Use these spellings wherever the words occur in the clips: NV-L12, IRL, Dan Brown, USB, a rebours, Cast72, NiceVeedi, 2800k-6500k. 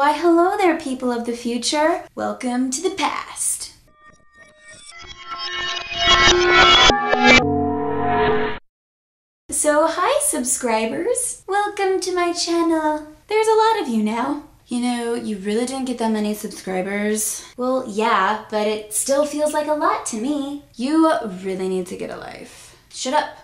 Why, hello there, people of the future. Welcome to the past. So, hi, subscribers. Welcome to my channel. There's a lot of you now. You know, you really didn't get that many subscribers. Well, yeah, but it still feels like a lot to me. You really need to get a life. Shut up.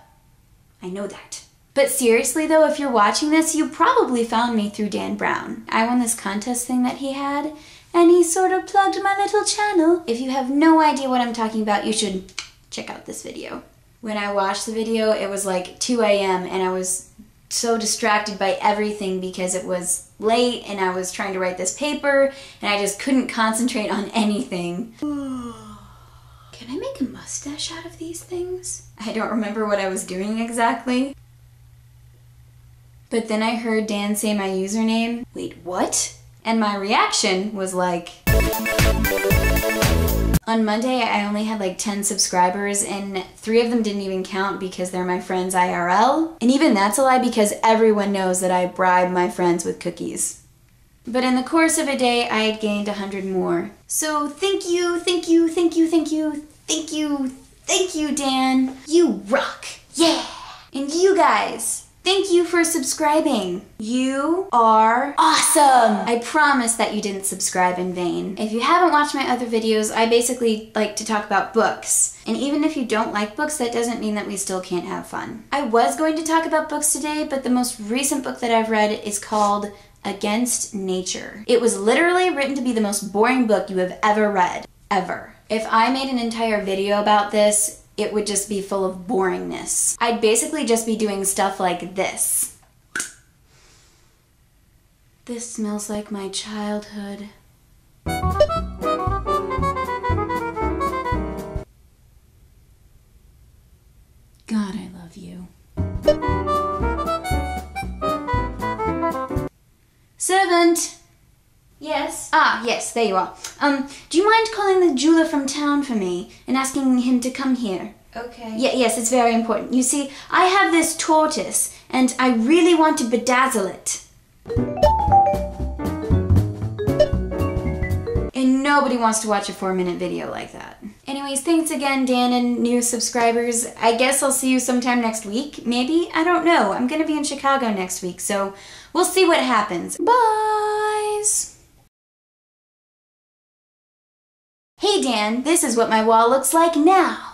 I know that. But seriously though, if you're watching this, you probably found me through Dan Brown. I won this contest thing that he had, and he sort of plugged my little channel. If you have no idea what I'm talking about, you should check out this video. When I watched the video, it was like 2 a.m. and I was so distracted by everything because it was late and I was trying to write this paper and I just couldn't concentrate on anything. Can I make a mustache out of these things? I don't remember what I was doing exactly. But then I heard Dan say my username. Wait, what? And my reaction was like... On Monday, I only had like 10 subscribers and 3 of them didn't even count because they're my friends IRL. And even that's a lie because everyone knows that I bribe my friends with cookies. But in the course of a day, I had gained 100 more. So thank you, thank you, thank you, thank you, thank you, thank you, Dan. You rock, yeah! And you guys, thank you for subscribing. You are awesome. I promise that you didn't subscribe in vain. If you haven't watched my other videos, I basically like to talk about books. And even if you don't like books, that doesn't mean that we still can't have fun. I was going to talk about books today, but the most recent book that I've read is called Against Nature. It was literally written to be the most boring book you have ever read, ever. If I made an entire video about this, it would just be full of boringness. I'd basically just be doing stuff like this. This smells like my childhood. God, I love you. 7th. Yes? Ah, yes, there you are. Do you mind calling the jeweler from town for me and asking him to come here? Okay. Yes, it's very important. You see, I have this tortoise and I really want to bedazzle it. And nobody wants to watch a 4-minute video like that. Anyways, thanks again, Dan and new subscribers. I guess I'll see you sometime next week, maybe? I don't know. I'm gonna be in Chicago next week, so we'll see what happens. Bye! Hey Dan, this is what my wall looks like now.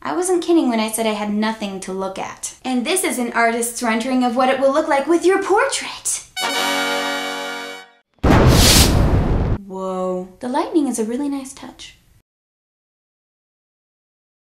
I wasn't kidding when I said I had nothing to look at. And this is an artist's rendering of what it will look like with your portrait. Whoa. The lightning is a really nice touch.